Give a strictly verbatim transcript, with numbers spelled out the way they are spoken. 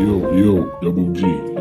yo, yo, double G.